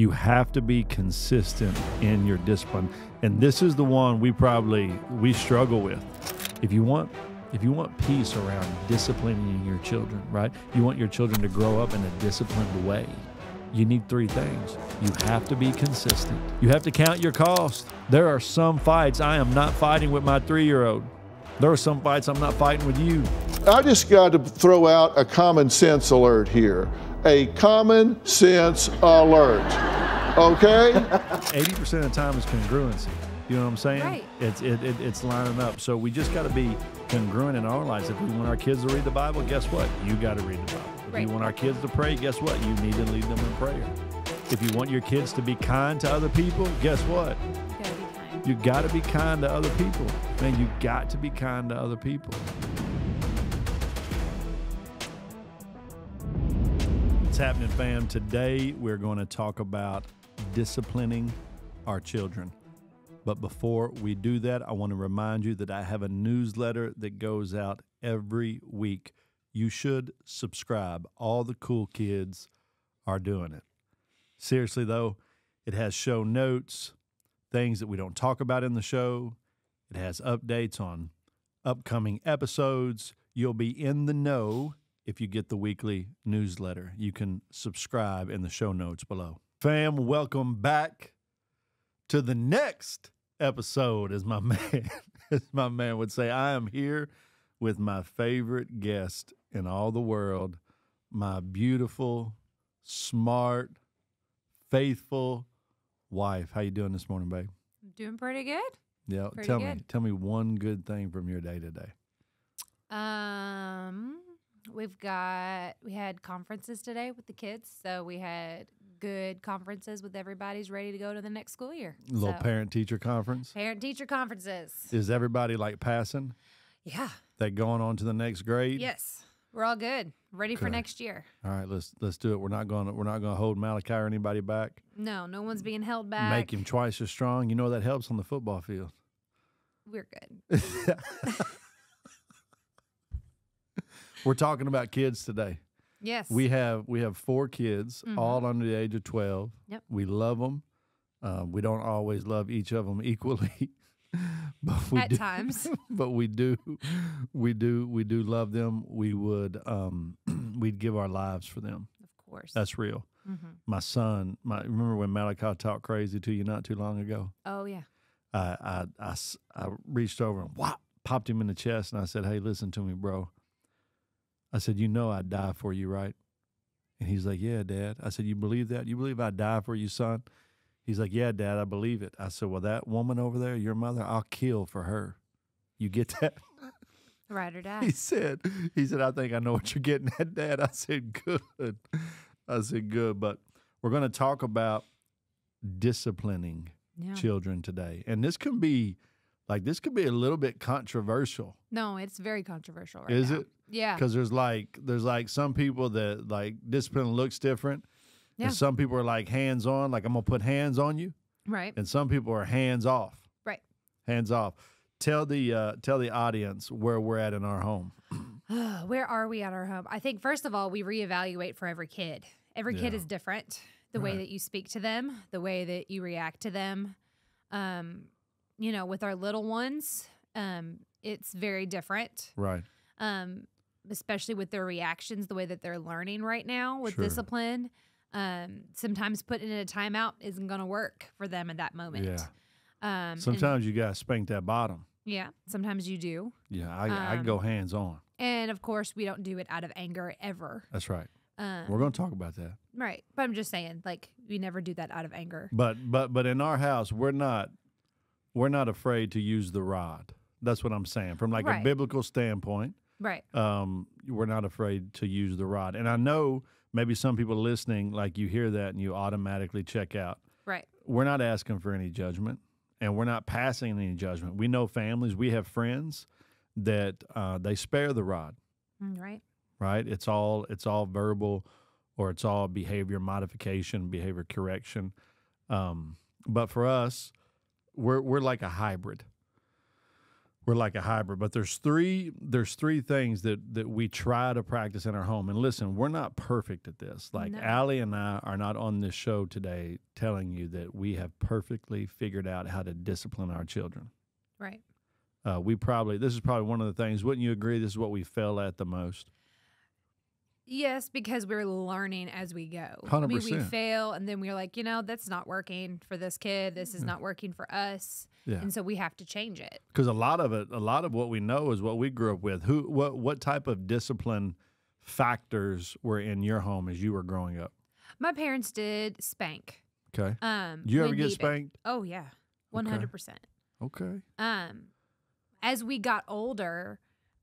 You have to be consistent in your discipline. And this is the one we struggle with. If you want peace around disciplining your children, right? You want your children to grow up in a disciplined way. You need three things. You have to be consistent. You have to count your cost. There are some fights I am not fighting with my three-year-old. There are some fights I'm not fighting with you. I just got to throw out a common sense alert here. A common sense alert, okay? 80% of the time is congruency. You know what I'm saying? Right. It's lining up. So we just got to be congruent in our lives. If we want our kids to read the Bible, guess what? You got to read the Bible. If you want our kids to pray, guess what? You need to lead them in prayer. If you want your kids to be kind to other people, guess what? You got to be kind to other people. Man, you got to be kind to other people. What's happening, fam? Today, we're going to talk about disciplining our children. But before we do that, I want to remind you that I have a newsletter that goes out every week. You should subscribe. All the cool kids are doing it. Seriously, though, it has show notes, things that we don't talk about in the show. It has updates on upcoming episodes. You'll be in the know if you get the weekly newsletter. You can subscribe in the show notes below. Fam, welcome back to the next episode, as my man would say. I am here with my favorite guest in all the world, my beautiful, smart, faithful wife. How you doing this morning, babe? I'm doing pretty good. Yeah, tell me one good thing from your day today. We had conferences today with the kids, so we had good conferences with everybody's ready to go to the next school year. Parent-teacher conference. Parent-teacher conferences. Is everybody like passing? Yeah. They going on to the next grade? Yes. We're all good. Ready for next year. All right, let's do it. We're not gonna hold Malachi or anybody back. No one's being held back. Make him twice as strong. You know that helps on the football field. We're good. We're talking about kids today. Yes. We have four kids, mm-hmm. all under the age of 12. Yep. We love them. We don't always love each of them equally. But we do at times. But we do love them. We would, we'd give our lives for them. Of course. That's real. Mm-hmm. Remember when Malachi talked crazy to you not too long ago? Oh, yeah. I reached over and whop, popped him in the chest, and I said, "Hey, listen to me, bro." I said, "You know I'd die for you, right?" And he's like, "Yeah, Dad." I said, "You believe that? You believe I'd die for you, son?" He's like, "Yeah, Dad, I believe it." I said, "Well, that woman over there, your mother, I'll kill for her. You get that?" Ride or die. He said, "I think I know what you're getting at, Dad." I said, "Good." I said, "Good." But we're going to talk about disciplining children today. And this could be a little bit controversial. No, it's very controversial right now. Is it? Yeah. Because there's some people that like discipline looks different. Yeah. And some people are like hands-on, like I'm going to put hands on you. Right. And some people are hands-off. Right. Hands-off. Tell the audience where we're at in our home. Where are we at our home? I think, first of all, we reevaluate for every kid. Every kid is different. The way that you speak to them, the way that you react to them. With our little ones, it's very different. Right. Especially with their reactions, the way that they're learning right now with discipline. Sometimes putting in a timeout isn't going to work for them at that moment. Yeah. Sometimes you got to spank that bottom. Yeah. Sometimes you do. Yeah. I go hands on. And of course we don't do it out of anger ever. That's right. We're going to talk about that. Right. But I'm just saying, like, we never do that out of anger. But in our house, we're not afraid to use the rod. That's what I'm saying. From like a biblical standpoint. Right. We're not afraid to use the rod. And I know, maybe some people listening, like you hear that and you automatically check out. Right. We're not asking for any judgment, and we're not passing any judgment. We know families, we have friends that they spare the rod. Right. Right. It's all verbal, or it's all behavior modification, behavior correction. But for us, we're like a hybrid. We're like a hybrid. But there's three things that we try to practice in our home. And listen, we're not perfect at this. Like, no. Allie and I are not on this show today telling you that we have perfectly figured out how to discipline our children. Right. This is probably one of the things, wouldn't you agree, this is what we fell at the most? Yes, because we're learning as we go. 100%. I mean, we fail, and then we're like, you know, that's not working for this kid. This is not working for us. Yeah. And so we have to change it. Because a lot of what we know is what we grew up with. What type of discipline factors were in your home as you were growing up? My parents did spank. Okay. Did you ever get spanked? Oh, yeah. 100%. Okay. As we got older,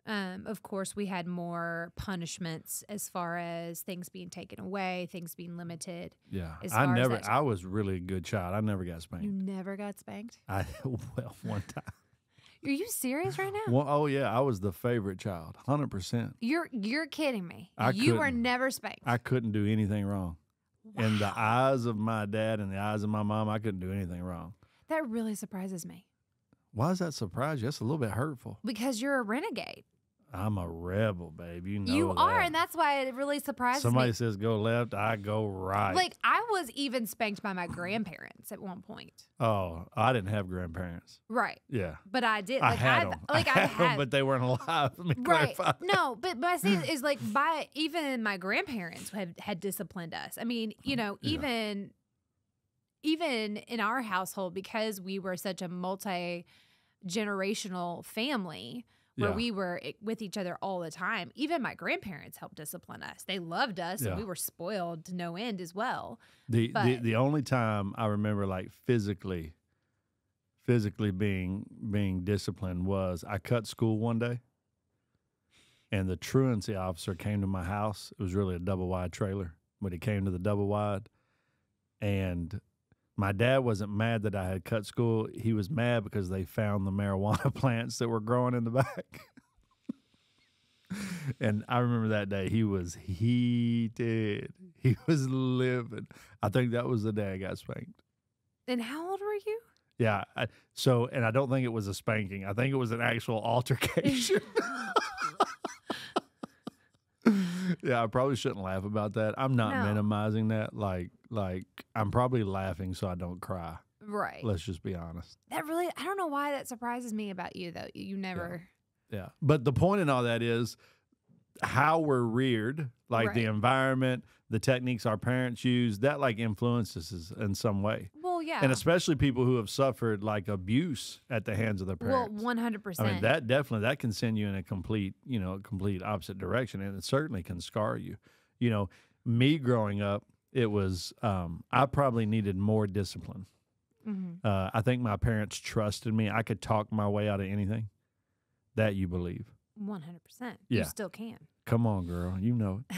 of course, we had more punishments as far as things being taken away, things being limited. Yeah, I was really a good child. I never got spanked. You never got spanked? Well, one time. Are you serious right now? Well, oh yeah, I was the favorite child, 100%. You're kidding me. You were never spanked. I couldn't do anything wrong. Wow. In the eyes of my dad and the eyes of my mom, I couldn't do anything wrong. That really surprises me. Why does that surprise you? That's a little bit hurtful. Because you're a renegade. I'm a rebel, babe. You know you are, and that's why it really surprises me. Somebody says go left, I go right. Like, I was even spanked by my grandparents at one point. Oh, I didn't have grandparents. Right. Yeah. But I did. Like, I had them. Like, I had them, but they weren't alive. Right. No, but my thing is, like, even my grandparents had disciplined us. I mean, you know, even in our household, because we were such a multi-generational family where we were with each other all the time, even my grandparents helped discipline us. They loved us, and we were spoiled to no end as well. The only time I remember, like, physically being disciplined was I cut school one day, and the truancy officer came to my house. It was really a double-wide trailer, but he came to the double-wide, and my dad wasn't mad that I had cut school. He was mad because they found the marijuana plants that were growing in the back. And I remember that day he was heated. He was livid. I think that was the day I got spanked. And how old were you? Yeah. And I don't think it was a spanking. I think it was an actual altercation. Yeah, I probably shouldn't laugh about that. I'm not minimizing that. Like I'm probably laughing so I don't cry. Right. Let's just be honest. I don't know why that surprises me about you, though. You never. Yeah. But the point in all that is how we're reared, like the environment, the techniques our parents use, that like influences us in some way. Well, yeah. And especially people who have suffered like abuse at the hands of their parents. Well, 100%. I mean, that can send you in a complete opposite direction, and it certainly can scar you. You know, me growing up, it was I probably needed more discipline. Mm-hmm. I think my parents trusted me. I could talk my way out of anything. That you believe. 100%. Yeah. You still can. Come on, girl. You know it.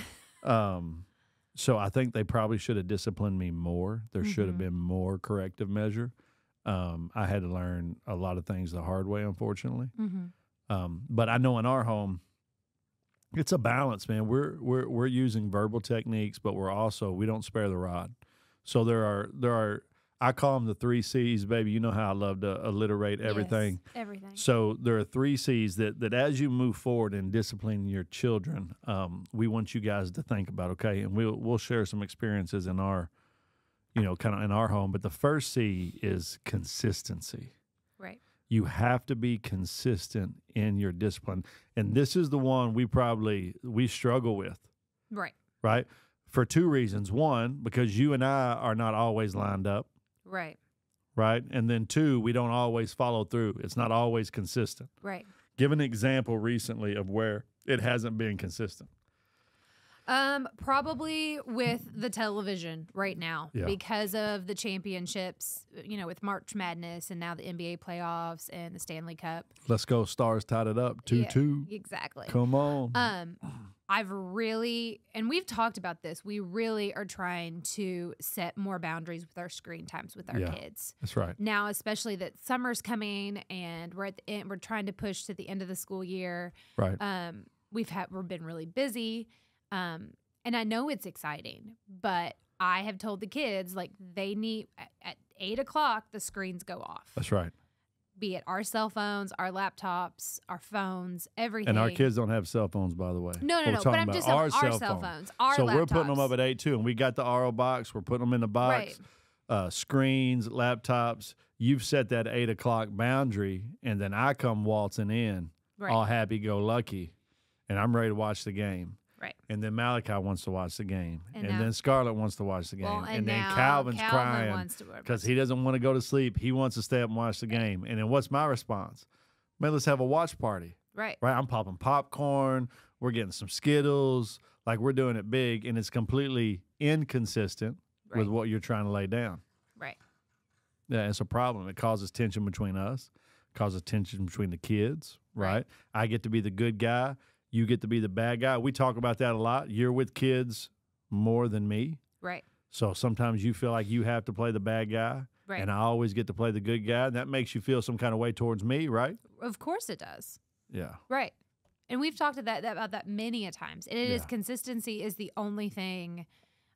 So I think they probably should have disciplined me more. There should have been more corrective measure. I had to learn a lot of things the hard way, unfortunately. But I know in our home, it's a balance, man. We're using verbal techniques, but we don't spare the rod. So there are I call them the 3 C's, baby. You know how I love to alliterate everything. Yes, everything. So there are 3 C's that as you move forward in disciplining your children, we want you guys to think about, okay? And we'll share some experiences in our, kind of in our home. But the first C is consistency. Right. You have to be consistent in your discipline. And this is the one we struggle with. Right. Right? For two reasons. One, because you and I are not always lined up. Right. Right. And then two, we don't always follow through. It's not always consistent. Right. Give an example recently of where it hasn't been consistent. Probably with the television right now because of the championships, with March Madness and now the NBA playoffs and the Stanley Cup. Let's go. Stars tied it up 2-2. Yeah, exactly. Come on. We've talked about this. We really are trying to set more boundaries with our screen times with our kids. That's right. Now, especially that summer's coming and we're at the end, we're trying to push to the end of the school year. Right. We've been really busy. And I know it's exciting, but I have told the kids, like, they need at 8 o'clock, the screens go off. That's right. be it our cell phones, our laptops, our phones, everything. And our kids don't have cell phones, by the way. No. But I'm just saying our cell phones, our laptops. So we're putting them up at 8 too, and we got the RO box. We're putting them in the box. Right. Screens, laptops. You've set that 8 o'clock boundary, and then I come waltzing in, right, all happy-go-lucky, and I'm ready to watch the game. Right. And then Malachi wants to watch the game. And then Scarlett wants to watch the game. Well, and then Calvin crying because he doesn't want to go to sleep. He wants to stay up and watch the game. And then what's my response? Man, let's have a watch party. Right. I'm popping popcorn. We're getting some Skittles. Like, we're doing it big, and it's completely inconsistent with what you're trying to lay down. Right. Yeah, it's a problem. It causes tension between us. It causes tension between the kids. Right. I get to be the good guy. You get to be the bad guy. We talk about that a lot. You're with kids more than me. Right. So sometimes you feel like you have to play the bad guy. Right. And I always get to play the good guy. And that makes you feel some kind of way towards me, right? Of course it does. Yeah. Right. And we've talked about that many a times. And it is consistency is the only thing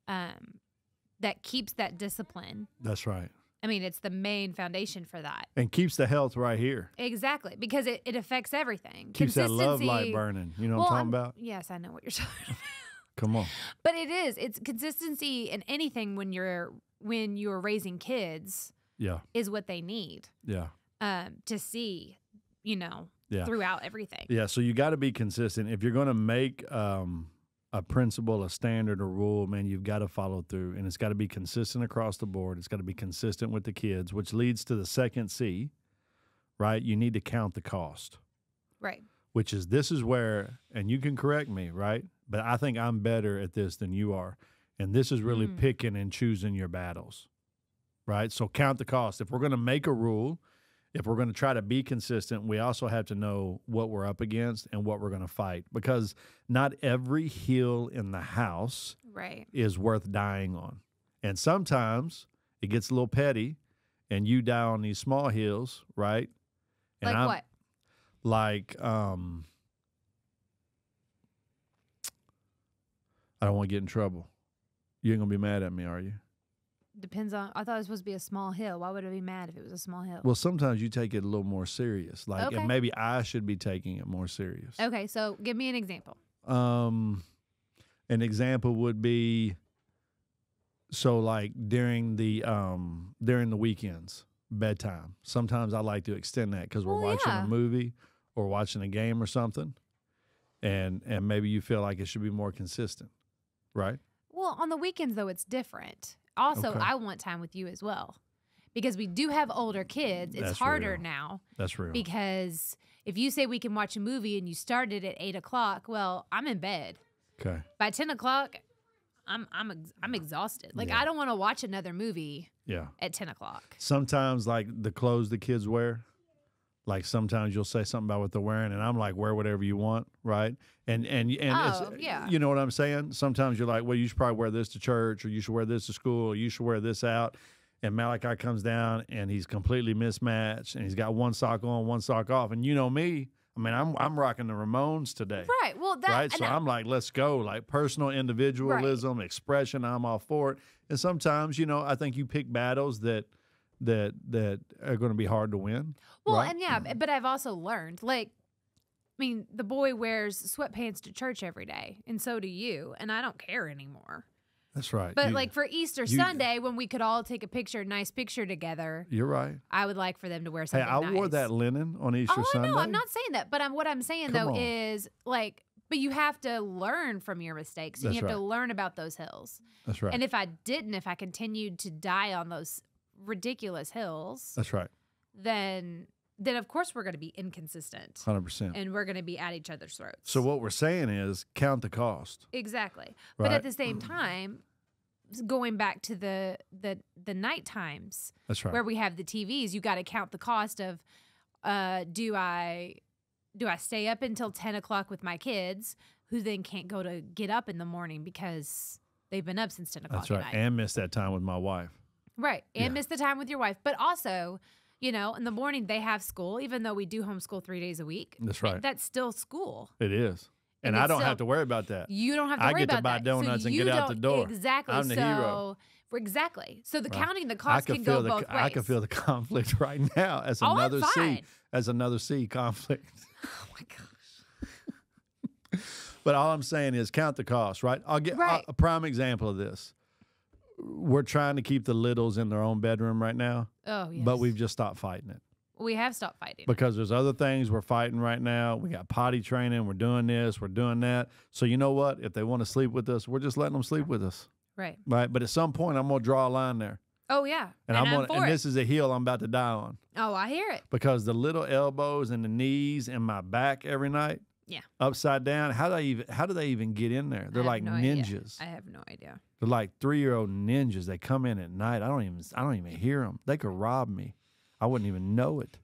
that keeps that discipline. That's right. I mean, it's the main foundation for that. And keeps the health right here. Exactly, because it affects everything. Keeps that love light burning. You know what I'm talking about? Yes, I know what you're talking about. Come on. But it is. It's consistency in anything when you're raising kids is what they need. Yeah. To see, throughout everything. Yeah, so you got to be consistent. If you're going to make a principle, a standard, a rule, man, you've got to follow through, and it's got to be consistent across the board. It's got to be consistent with the kids, which leads to the second C, right? You need to count the cost. Right. Which is, this is where, and you can correct me, right? But I think I'm better at this than you are. And this is really picking and choosing your battles, right? So count the cost. If we're going to make a rule, if we're going to try to be consistent, we also have to know what we're up against and what we're going to fight, because not every hill in the house is worth dying on. And sometimes it gets a little petty, and you die on these small hills, right? And like what? Like, I don't want to get in trouble. You ain't going to be mad at me, are you? Depends on, I thought it was supposed to be a small hill. Why would I be mad if it was a small hill? Well, sometimes you take it a little more serious. Like, and maybe I should be taking it more serious. Okay, so give me an example. An example would be, so like during the weekends, bedtime. Sometimes I like to extend that because we're watching a movie or watching a game or something. And maybe you feel like it should be more consistent, right? Well, on the weekends, though, it's different. Also, I want time with you as well, because we do have older kids. It's harder now. That's real. Because if you say we can watch a movie and you started at 8 o'clock, well, I'm in bed. Okay. By 10 o'clock, I'm exhausted. Like, I don't want to watch another movie. Yeah. At 10 o'clock. Sometimes, like the clothes the kids wear, like sometimes you'll say something about what they're wearing, and I'm like, wear whatever you want, right? And you know what I'm saying? Sometimes you're like, well, you should probably wear this to church, or you should wear this to school, or you should wear this out. And Malachi comes down, and he's completely mismatched, and he's got one sock on, one sock off. And you know me, I mean, I'm rocking the Ramones today. Right, well, that... Right, so I'm like, let's go. Like, personal individualism, expression, I'm all for it. And sometimes, you know, I think you pick battles that are going to be hard to win. Well, right? And but I've also learned, like, I mean, the boy wears sweatpants to church every day, and so do you, and I don't care anymore. That's right. But, like, for Easter Sunday, when we could all take a nice picture together. You're right. I would like for them to wear something nice. Hey, I wore that linen on Easter Sunday. No, I'm not saying that. But what I'm saying, is, like, but you have to learn from your mistakes. And you have to learn about those hills. That's right. And if I continued to die on those ridiculous hills. That's right. Then of course we're going to be inconsistent. 100%. And we're going to be at each other's throats. So what we're saying is count the cost. Exactly. Right? But at the same time, going back to the night times, where we have the TVs, you got to count the cost of do I stay up until 10 o'clock with my kids, who then can't get up in the morning because they've been up since 10 o'clock at night. That's right. And miss that time with my wife. Right. And miss the time with your wife. But also, you know, in the morning they have school, even though we do homeschool 3 days a week. That's right. That's still school. It is. And I don't have to worry about that. You don't have to worry about that. I get to buy donuts and get out the door. Exactly. I'm the hero. Exactly. So the counting the cost can go both ways. I can feel the conflict right now as another C conflict. Oh my gosh. But all I'm saying is count the cost, right? I'll get a prime example of this. We're trying to keep the littles in their own bedroom right now. Oh, yes. But we've just stopped fighting it. We have stopped fighting. Because there's other things we're fighting right now. We got potty training. We're doing this. We're doing that. So you know what? If they want to sleep with us, we're just letting them sleep with us. Right. Right. But at some point, I'm going to draw a line there. Oh, yeah. And this is a hill I'm about to die on. Oh, I hear it. Because the little elbows and the knees and my back every night. Yeah. Upside down. How do they even get in there? They're like ninjas. I have no idea. They're like 3-year-old ninjas. They come in at night. I don't even hear them. They could rob me. I wouldn't even know it.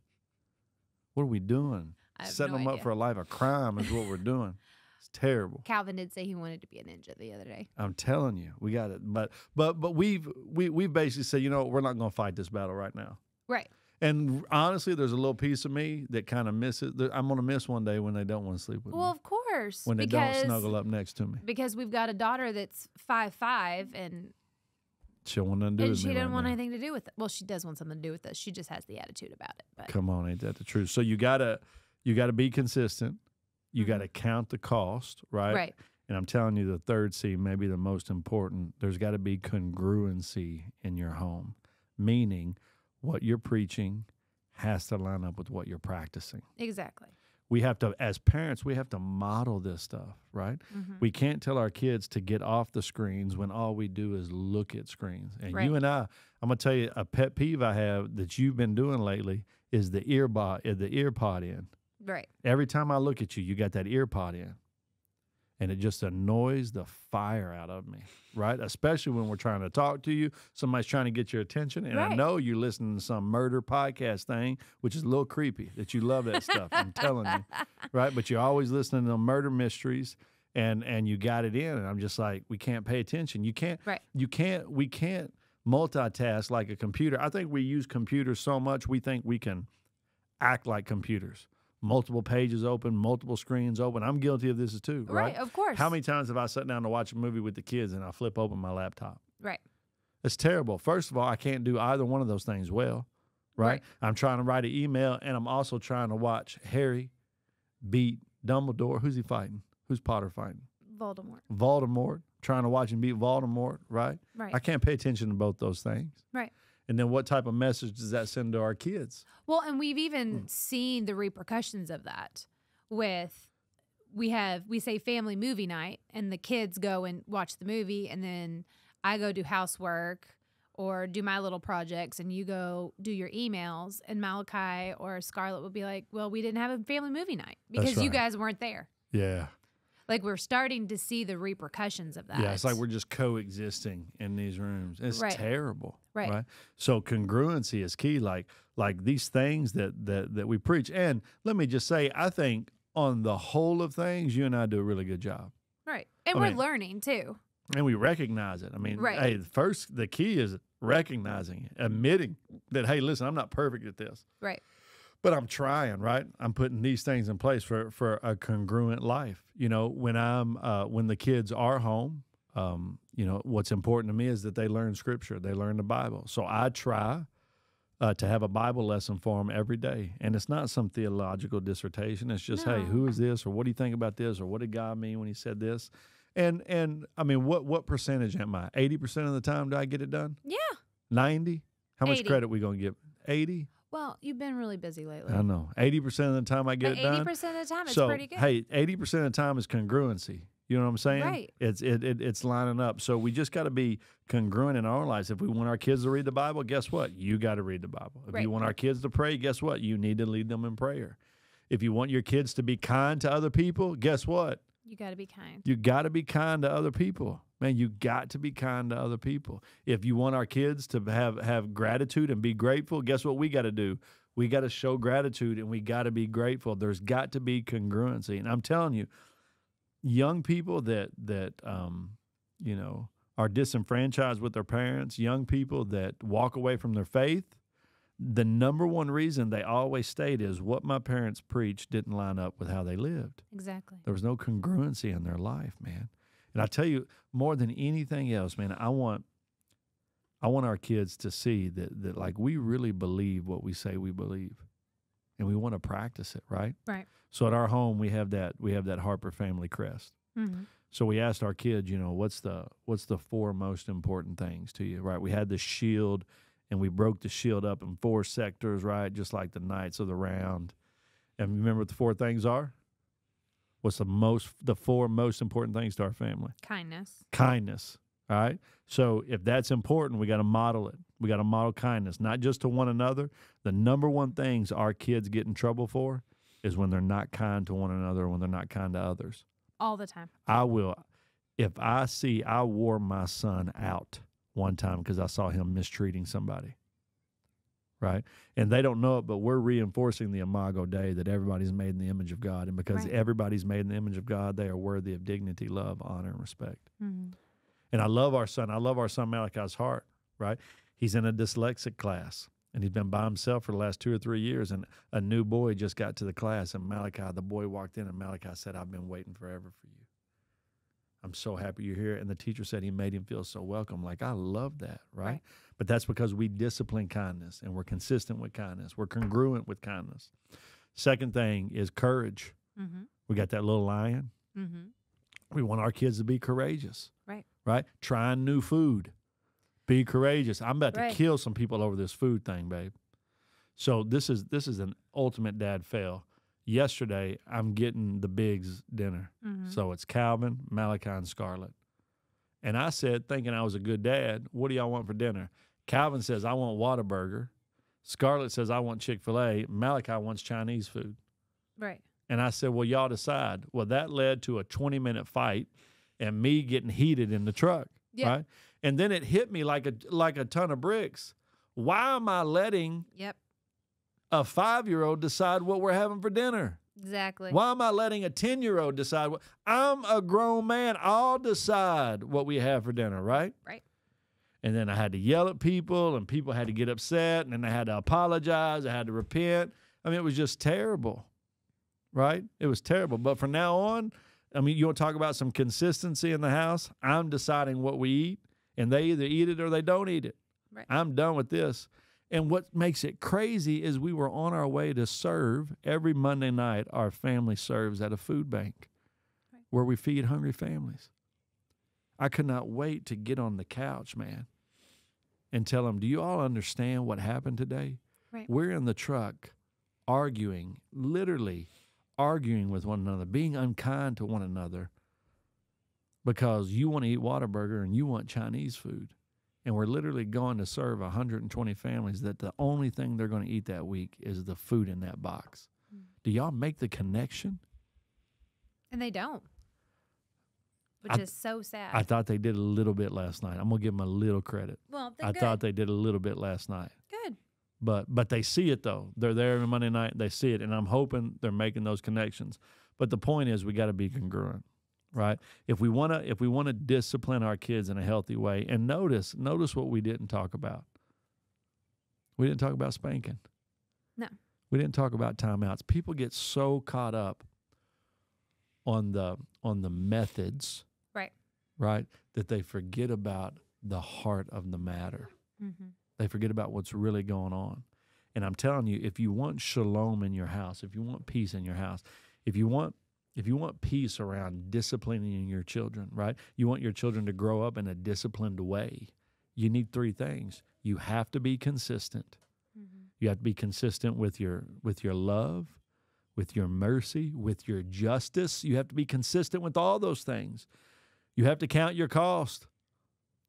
What are we doing? Setting them up for a life of crime is what we're doing. It's terrible. Calvin did say he wanted to be a ninja the other day. I'm telling you, we got it. But we've basically said, you know, we're not going to fight this battle right now. Right. And honestly, there's a little piece of me that kind of misses. I'm going to miss one day when they don't want to sleep with me. Well, of course. When they don't snuggle up next to me. Because we've got a daughter that's 5'5", and she'll want nothing to do with me. And she doesn't want anything to do with it. Well, she does want something to do with us. She just has the attitude about it. But. Come on, ain't that the truth? So you gotta be consistent. You gotta count the cost, right? Right. And I'm telling you, the third C, maybe the most important. There's got to be congruency in your home, meaning what you're preaching has to line up with what you're practicing. Exactly. We have to, as parents, we have to model this stuff, right? Mm-hmm. We can't tell our kids to get off the screens when all we do is look at screens. And you and I, I'm going to tell you a pet peeve I have that you've been doing lately is the ear pod in. Right. Every time I look at you, you got that ear pod in. And it just annoys the fire out of me, right? Especially when we're trying to talk to you. Somebody's trying to get your attention. And I know you're listening to some murder podcast thing, which is a little creepy that you love that stuff. I'm telling you, right? But you're always listening to murder mysteries and you got it in. And I'm just like, we can't pay attention. You can't, we can't multitask like a computer. I think we use computers so much, we think we can act like computers. Multiple pages open, multiple screens open. I'm guilty of this too, right? Right, of course. How many times have I sat down to watch a movie with the kids and I flip open my laptop? Right. It's terrible. First of all, I can't do either one of those things well, right? I'm trying to write an email, and I'm also trying to watch Harry beat Dumbledore. Who's he fighting? Who's Potter fighting? Voldemort. Voldemort. Trying to watch him beat Voldemort, right? Right. I can't pay attention to both those things. Right. And then what type of message does that send to our kids? Well, and we've even seen the repercussions of that with, we say family movie night, and the kids go and watch the movie, and then I go do housework or do my little projects, and you go do your emails, and Malachi or Scarlett will be like, well, we didn't have a family movie night because you guys weren't there. Yeah. Like, we're starting to see the repercussions of that. Yeah, it's like we're just coexisting in these rooms. It's terrible. Right. So congruency is key, like these things that we preach. And let me just say, I think on the whole of things, you and I do a really good job. Right. And we're learning, too. And we recognize it. I mean, hey, first, the key is recognizing it, admitting that, hey, listen, I'm not perfect at this. Right. But I'm trying, right? I'm putting these things in place for a congruent life. You know, when the kids are home, you know, what's important to me is that they learn Scripture. They learn the Bible. So I try to have a Bible lesson for them every day. And it's not some theological dissertation. It's just, hey, who is this? Or what do you think about this? Or what did God mean when he said this? And I mean, what percentage am I? 80% of the time do I get it done? Yeah. 90? How much credit we going to give? 80? Well, you've been really busy lately. I know. 80% of the time I get it done. 80% of the time, it's pretty good. Hey, 80% of the time is congruency. You know what I'm saying? Right. It's lining up. So we just got to be congruent in our lives. If we want our kids to read the Bible, guess what? You got to read the Bible. If you want our kids to pray, guess what? You need to lead them in prayer. If you want your kids to be kind to other people, guess what? You got to be kind. You got to be kind to other people. Man, you got to be kind to other people. If you want our kids to have gratitude and be grateful, guess what we got to do? We got to show gratitude and we got to be grateful. There's got to be congruency. And I'm telling you, young people that you know, are disenfranchised with their parents, young people that walk away from their faith, the number one reason they always state is what my parents preached didn't line up with how they lived. Exactly. There was no congruency in their life, man. And I tell you, more than anything else, man, I want I want our kids to see that like we really believe what we say we believe, and we want to practice it, right? Right. So at our home we have that Harper family crest. Mm-hmm. So we asked our kids, you know, what's the four most important things to you, right? We had the shield, and we broke the shield up in four sectors, right? Just like the Knights of the Round. And remember what the four things are? What's the four most important things to our family? Kindness. Kindness. All right. So if that's important, we got to model it. We got to model kindness, not just to one another. The number one things our kids get in trouble for is when they're not kind to one another, when they're not kind to others. All the time. I wore my son out one time because I saw him mistreating somebody. Right? And they don't know it, but we're reinforcing the Imago Dei that everybody's made in the image of God. And because everybody's made in the image of God, they are worthy of dignity, love, honor, and respect. Mm-hmm. And I love our son. I love our son Malachi's heart, right? He's in a dyslexic class, and he's been by himself for the last 2 or 3 years, and a new boy just got to the class, and the boy walked in, and Malachi said, "I've been waiting forever for you. I'm so happy you're here." And the teacher said he made him feel so welcome. Like, I love that, right? But that's because we discipline kindness, and we're consistent with kindness. We're congruent with kindness. Second thing is courage. Mm-hmm. We got that little lion. Mm-hmm. We want our kids to be courageous. Right. Right? Trying new food. Be courageous. I'm about to kill some people over this food thing, babe. So this is an ultimate dad fail. Yesterday, I'm getting the bigs dinner. Mm-hmm. So it's Calvin, Malachi, and Scarlett. And I said, thinking I was a good dad, "What do y'all want for dinner?" Calvin says, "I want Whataburger." Scarlett says, "I want Chick-fil-A." Malachi wants Chinese food. Right. And I said, "Well, y'all decide." Well, that led to a 20-minute fight and me getting heated in the truck. Yeah. Right? And then it hit me like a ton of bricks. Why am I letting... Yep. A 5-year-old decide what we're having for dinner? Exactly. Why am I letting a 10-year-old decide? I'm a grown man. I'll decide what we have for dinner, right? Right. And then I had to yell at people, and people had to get upset, and then I had to apologize. I had to repent. I mean, it was just terrible, right? It was terrible. But from now on, I mean, you want to talk about some consistency in the house? I'm deciding what we eat, and they either eat it or they don't eat it. Right. I'm done with this. And what makes it crazy is we were on our way to serve. Every Monday night, our family serves at a food bank where we feed hungry families. I could not wait to get on the couch, man, and tell them, "Do you all understand what happened today?" Right. We're in the truck arguing, literally arguing with one another, being unkind to one another because you want to eat Whataburger and you want Chinese food. And we're literally going to serve 120 families that the only thing they're going to eat that week is the food in that box. Mm. Do y'all make the connection? And they don't, which is so sad. I thought they did a little bit last night. I'm going to give them a little credit. Well, I thought they did a little bit last night. Good. But they see it, though. They're there every Monday night. They see it, and I'm hoping they're making those connections. But the point is we got to be congruent. Right? If we wanna discipline our kids in a healthy way, and notice what we didn't talk about. We didn't talk about spanking. No. We didn't talk about timeouts. People get so caught up on the methods. Right. Right? That they forget about the heart of the matter. Mm-hmm. They forget about what's really going on. And I'm telling you, if you want shalom in your house, if you want peace in your house, if you want peace around disciplining your children, right? You want your children to grow up in a disciplined way. You need three things. You have to be consistent. Mm-hmm. You have to be consistent with your love, with your mercy, with your justice. You have to be consistent with all those things. You have to count your cost.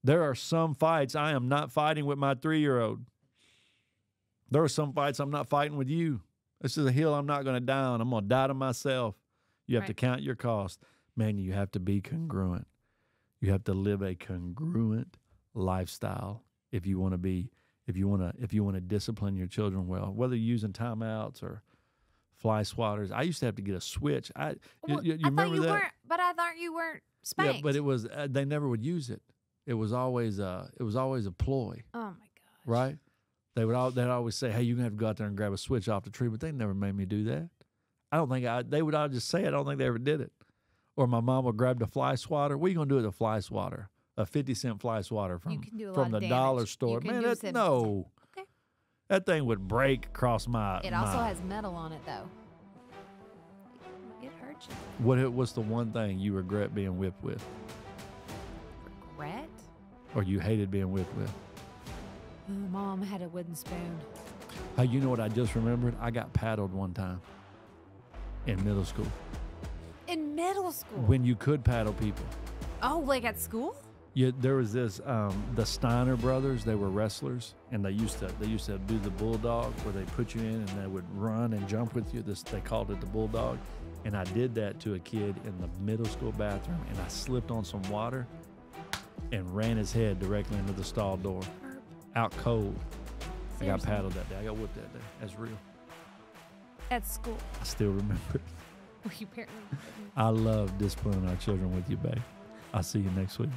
There are some fights I am not fighting with my 3-year-old. There are some fights I'm not fighting with you. This is a hill I'm not going to die on. I'm going to die to myself. You have to count your cost. Man, you have to be congruent. You have to live a congruent lifestyle if you want to discipline your children well, whether you're using timeouts or fly swatters. I used to have to get a switch. I remember you that? I thought you weren't spanked. Yeah, but it was they never would use it. It was always a ploy. Oh my gosh. Right? They'd always say, "Hey, you're going to have to go out there and grab a switch off the tree," but they never made me do that. I just say it. I don't think they ever did it. Or my mom would grab the fly swatter. What are you going to do with a fly swatter? a 50-cent fly swatter from the dollar store. Man, no. Okay. That thing would break across my mind. It also has metal on it, though. It hurts you. What was the one thing you regret being whipped with? Regret? Or you hated being whipped with? Ooh, Mom had a wooden spoon. Hey, you know what I just remembered? I got paddled one time in middle school. In middle school? When you could paddle people. Oh, like at school? Yeah, there was this the Steiner brothers. They were wrestlers, and they used to do the bulldog, where they put you in and they would run and jump with you. They called it the bulldog, and I did that to a kid in the middle school bathroom, and I slipped on some water and ran his head directly into the stall door, out cold. Seriously? I got paddled that day. I got whipped that day. That's real. At school. I still remember. Well, you apparently didn't. I love disciplining our children with you, babe. I'll see you next week.